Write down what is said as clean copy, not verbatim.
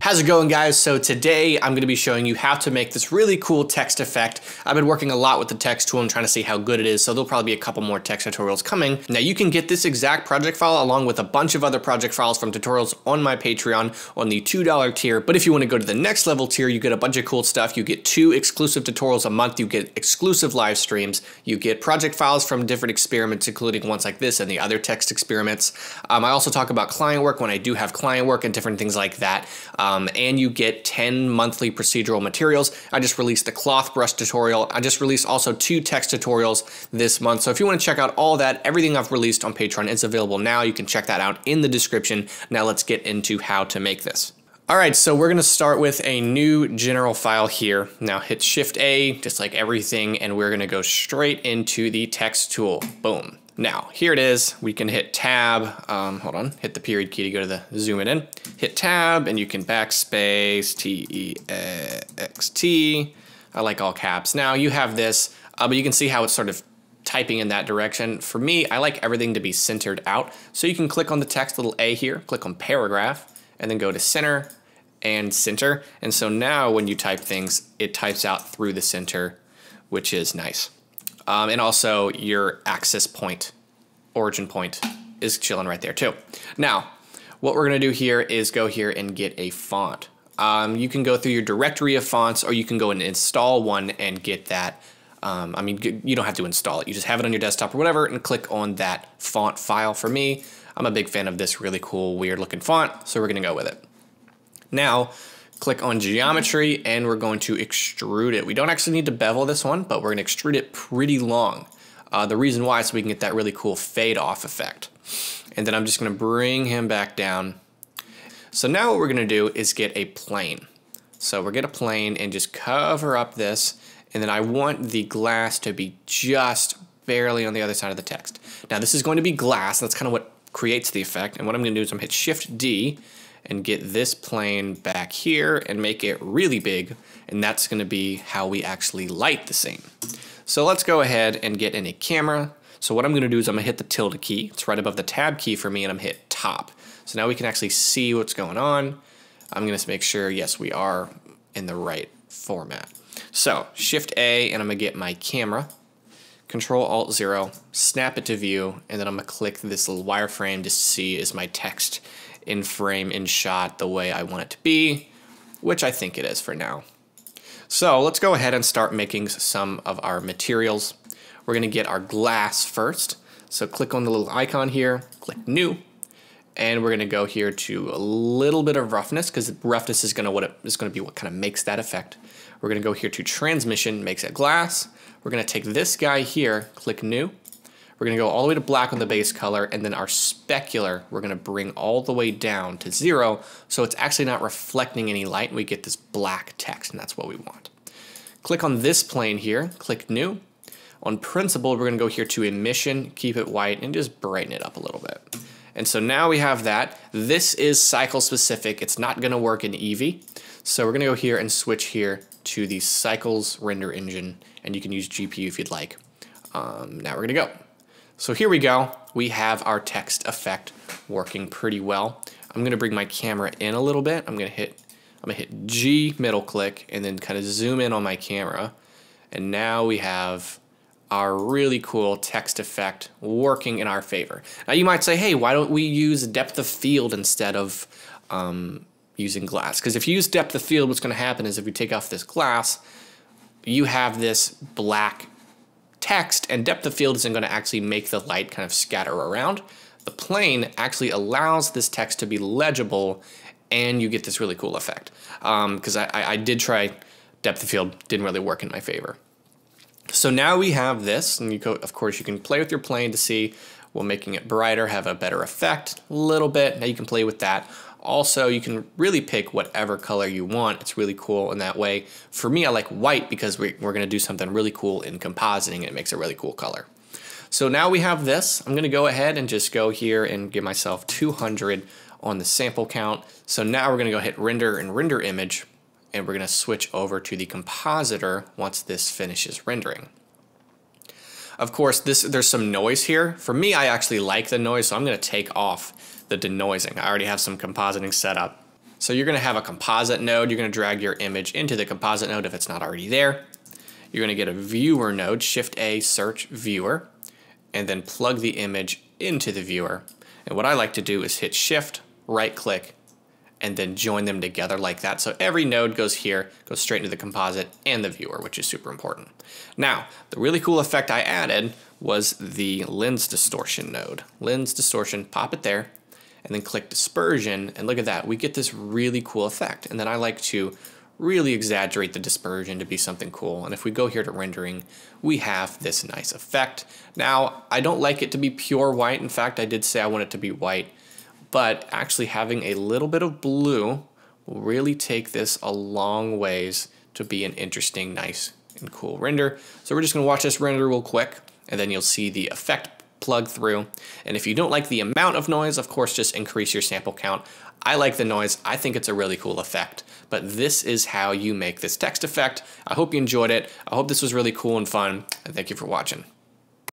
How's it going, guys? So today I'm going to be showing you how to make this really cool text effect. I've been working a lot with the text tool and trying to see how good it is, so there'll probably be a couple more text tutorials coming. Now you can get this exact project file along with a bunch of other project files from tutorials on my Patreon on the $2 tier, but if you want to go to the next level tier, you get a bunch of cool stuff. You get 2 exclusive tutorials a month, you get exclusive live streams, you get project files from different experiments, including ones like this and the other text experiments. I also talk about client work when I do have client work and different things like that. And you get 10 monthly procedural materials. I just released the cloth brush tutorial. I just released also 2 text tutorials this month. So if you want to check out all that, everything I've released on Patreon is available now. You can check that out in the description. Now let's get into how to make this. All right, so we're gonna start with a new general file here. Now hit Shift A, just like everything, and we're gonna go straight into the text tool, boom. Now, here it is. We can hit tab, hold on, hit the period key to go to the zoom it in. Hit tab and you can backspace, T-E-X-T. I like all caps. Now you have this, but you can see how it's sort of typing in that direction. For me, I like everything to be centered out. So you can click on the text, little A here, click on paragraph, and then go to center and center. And so now when you type things, it types out through the center, which is nice. And also your axis point, origin point is chilling right there too. Now, what we're gonna do here is go here and get a font. You can go through your directory of fonts, or you can go and install one and get that. I mean, you don't have to install it. You just have it on your desktop or whatever and click on that font file. For me, I'm a big fan of this really cool, weird looking font, so we're gonna go with it. Now, click on geometry and we're going to extrude it. We don't actually need to bevel this one, but we're gonna extrude it pretty long. The reason why is so we can get that really cool fade off effect. And then I'm just gonna bring him back down. So now what we're gonna do is get a plane. So we're gonna get a plane and just cover up this. And then I want the glass to be just barely on the other side of the text. Now this is going to be glass. That's kind of what creates the effect. And what I'm gonna do is I'm gonna hit Shift D and get this plane back here and make it really big, and that's gonna be how we actually light the scene. So let's go ahead and get in a camera. So what I'm gonna do is I'm gonna hit the tilde key. It's right above the tab key for me, and I'm gonna hit top. So now we can actually see what's going on. I'm gonna make sure, yes, we are in the right format. So Shift A, and I'm gonna get my camera, Control Alt zero, snap it to view, and then I'm gonna click this little wireframe to see is my text in frame, in shot, the way I want it to be, which I think it is for now. So let's go ahead and start making some of our materials. We're gonna get our glass first. So click on the little icon here, click new, and we're gonna go here to a little bit of roughness, because roughness is gonna be what kind of makes that effect. We're gonna go here to transmission, makes it glass. We're gonna take this guy here, click new. We're gonna go all the way to black on the base color, and then our specular, we're gonna bring all the way down to 0, so it's actually not reflecting any light, and we get this black text, and that's what we want. Click on this plane here, click new. On principle, we're gonna go here to emission, keep it white, and just brighten it up a little bit. And so now we have that. This is cycle specific, it's not gonna work in Eevee. So we're gonna go here and switch here to the cycles render engine, and you can use GPU if you'd like. Now we're gonna go. So here we go, we have our text effect working pretty well. I'm gonna bring my camera in a little bit. I'm gonna hit G, middle click, and then kind of zoom in on my camera. And now we have our really cool text effect working in our favor. Now you might say, hey, why don't we use depth of field instead of using glass? Because if you use depth of field, what's gonna happen is if you take off this glass, you have this black text, and depth of field isn't going to actually make the light kind of scatter around. The plane actually allows this text to be legible, and you get this really cool effect. Because I did try depth of field, didn't really work in my favor. So now we have this, and you go, of course you can play with your plane to see, well, making it brighter, have a better effect a little bit. Now you can play with that. Also, you can really pick whatever color you want. It's really cool in that way. For me, I like white because we're gonna do something really cool in compositing, and it makes a really cool color. So now we have this. I'm gonna go ahead and just go here and give myself 200 on the sample count. So now we're gonna go hit render and render image, and we're gonna switch over to the compositor once this finishes rendering. Of course, there's some noise here. For me, I actually like the noise, so I'm gonna take off the denoising. I already have some compositing set up. So you're gonna have a composite node. You're gonna drag your image into the composite node if it's not already there. You're gonna get a viewer node, Shift A, search viewer, and then plug the image into the viewer. And what I like to do is hit Shift, right click, and then join them together like that. So every node goes here, goes straight into the composite and the viewer, which is super important. Now, the really cool effect I added was the lens distortion node. Lens distortion, pop it there, and then click dispersion, and look at that, we get this really cool effect. And then I like to really exaggerate the dispersion to be something cool. And if we go here to rendering, we have this nice effect. Now, I don't like it to be pure white. In fact, I did say I want it to be white, but actually having a little bit of blue will really take this a long ways to be an interesting, nice, and cool render. So we're just gonna watch this render real quick, and then you'll see the effect plug through. And if you don't like the amount of noise, of course, just increase your sample count. I like the noise. I think it's a really cool effect, but this is how you make this text effect. I hope you enjoyed it. I hope this was really cool and fun, and thank you for watching.